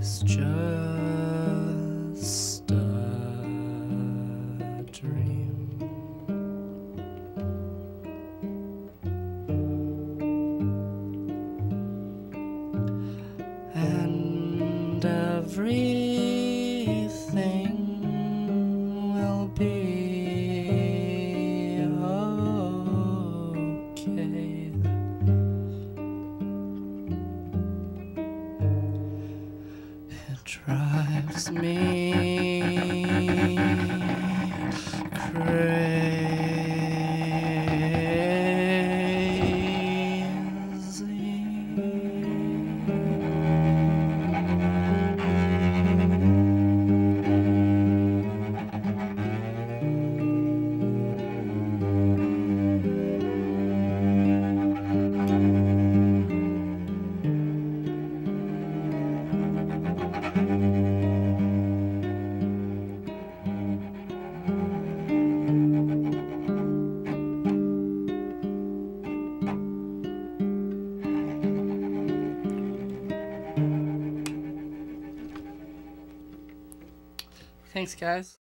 is just a dream. And everything will be okay. Drives me crazy. Thanks, guys.